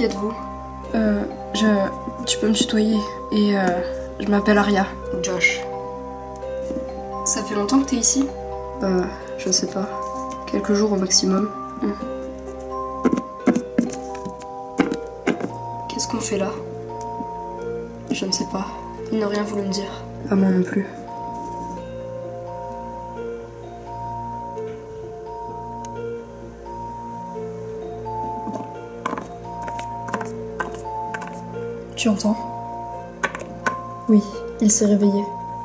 Qui êtes-vous ? Tu peux me tutoyer. Et je m'appelle Aria. Josh. Ça fait longtemps que t'es ici ? Je ne sais pas. Quelques jours au maximum. Qu'est-ce qu'on fait là ? Je ne sais pas. Il n'a rien voulu me dire. À moi non plus. Tu entends ? Oui, il s'est réveillé.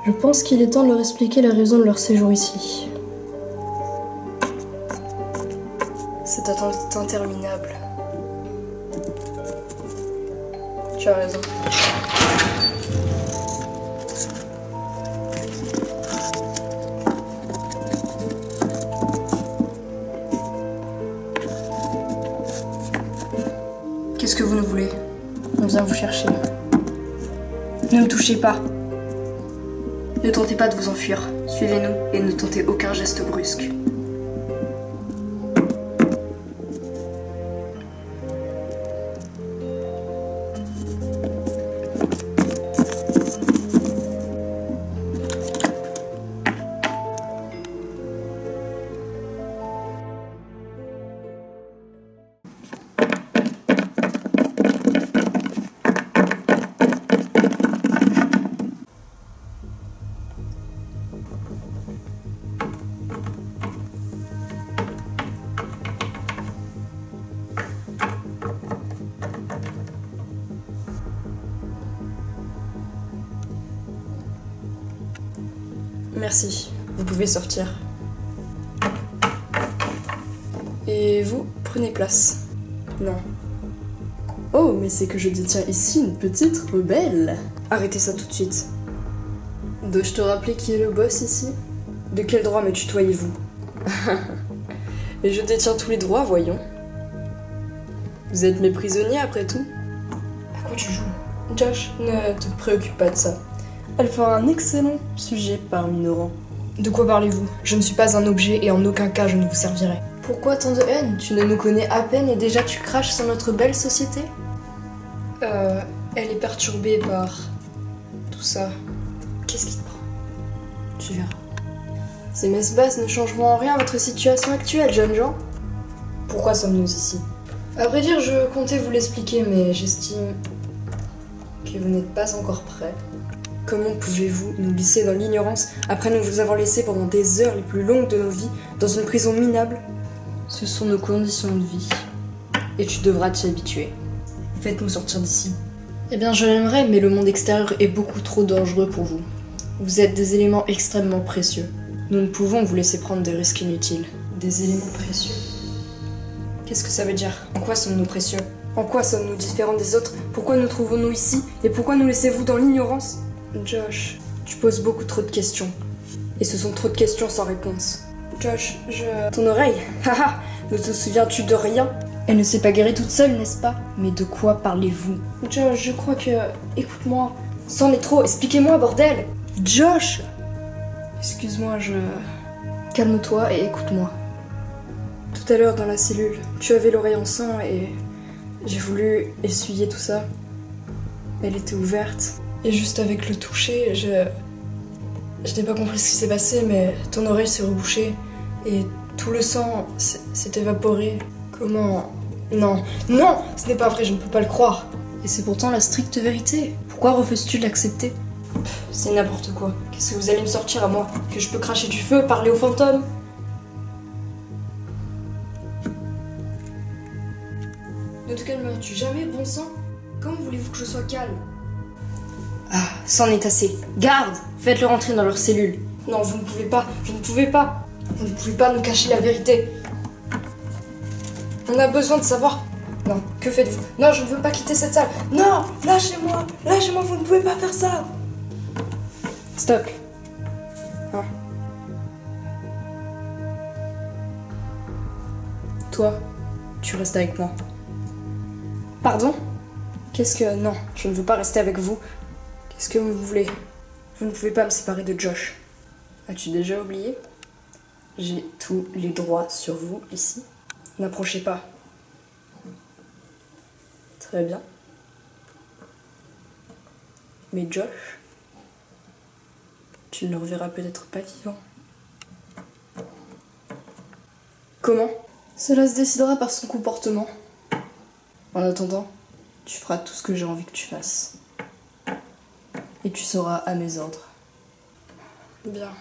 Je pense qu'il est temps de leur expliquer la raison de leur séjour ici. Cette attente est interminable. Tu as raison. Qu'est-ce que vous nous voulez ? On vient vous chercher. Ne me touchez pas. Ne tentez pas de vous enfuir. Suivez-nous et ne tentez aucun geste brusque. Merci, vous pouvez sortir. Et vous, prenez place. Non. Oh, mais c'est que je détiens ici une petite rebelle. Arrêtez ça tout de suite. Dois-je te rappeler qui est le boss ici? De quel droit me tutoyez-vous? Mais je détiens tous les droits, voyons. Vous êtes mes prisonniers après tout. À quoi tu joues? Josh, ne te préoccupe pas de ça. Elle fera un excellent sujet par une orange. De quoi parlez-vous? Je ne suis pas un objet et en aucun cas je ne vous servirai. Pourquoi tant de haine? Tu ne nous connais à peine et déjà tu craches sur notre belle société? Elle est perturbée par tout ça. Qu'est-ce qui te prend? Tu verras. Ces messes basses ne changeront en rien à votre situation actuelle, jeunes gens. Pourquoi sommes-nous ici? À vrai dire, je comptais vous l'expliquer, mais j'estime que vous n'êtes pas encore prêts. Comment pouvez-vous nous glisser dans l'ignorance après nous vous avoir laissé pendant des heures les plus longues de nos vies dans une prison minable? Ce sont nos conditions de vie. Et tu devras t'y habituer. Faites-nous sortir d'ici. Eh bien, je l'aimerais, mais le monde extérieur est beaucoup trop dangereux pour vous. Vous êtes des éléments extrêmement précieux. Nous ne pouvons vous laisser prendre des risques inutiles. Des éléments précieux? Qu'est-ce que ça veut dire? En quoi sommes-nous précieux? En quoi sommes-nous différents des autres? Pourquoi nous trouvons-nous ici? Et pourquoi nous laissez-vous dans l'ignorance? Josh, tu poses beaucoup trop de questions. Et ce sont trop de questions sans réponse. Josh, Ton oreille? Haha, ne te souviens-tu de rien? Elle ne s'est pas guérie toute seule, n'est-ce pas? Mais de quoi parlez-vous? Josh, je crois que... Écoute-moi. C'en est trop, expliquez-moi, bordel! Josh! Excuse-moi, Calme-toi et écoute-moi. Tout à l'heure, dans la cellule, tu avais l'oreille en sang et... J'ai voulu essuyer tout ça. Elle était ouverte. Et juste avec le toucher, je n'ai pas compris ce qui s'est passé, mais ton oreille s'est rebouchée et tout le sang s'est évaporé. Comment? Non, non, ce n'est pas vrai, je ne peux pas le croire. Et c'est pourtant la stricte vérité. Pourquoi refuses-tu de l'accepter? C'est n'importe quoi. Qu'est-ce que vous allez me sortir à moi? Que je peux cracher du feu, parler aux fantômes? Ne te calmeras-tu jamais, bon sang? Comment voulez-vous que je sois calme? Ah, c'en est assez. Garde! Faites-le rentrer dans leur cellule. Non, vous ne pouvez pas, vous ne pouvez pas. Vous ne pouvez pas nous cacher la vérité. On a besoin de savoir. Non, que faites-vous? Non, je ne veux pas quitter cette salle. Non, lâchez-moi! Lâchez-moi, vous ne pouvez pas faire ça! Stop. Ah. Toi, tu restes avec moi. Pardon? Qu'est-ce que... Non, je ne veux pas rester avec vous. Qu'est-ce que vous voulez? Vous ne pouvez pas me séparer de Josh. As-tu déjà oublié? J'ai tous les droits sur vous, ici. N'approchez pas. très bien. Mais Josh, tu ne le reverras peut-être pas vivant. Comment? Cela se décidera par son comportement. En attendant, tu feras tout ce que j'ai envie que tu fasses. Et tu seras à mes ordres. Bien.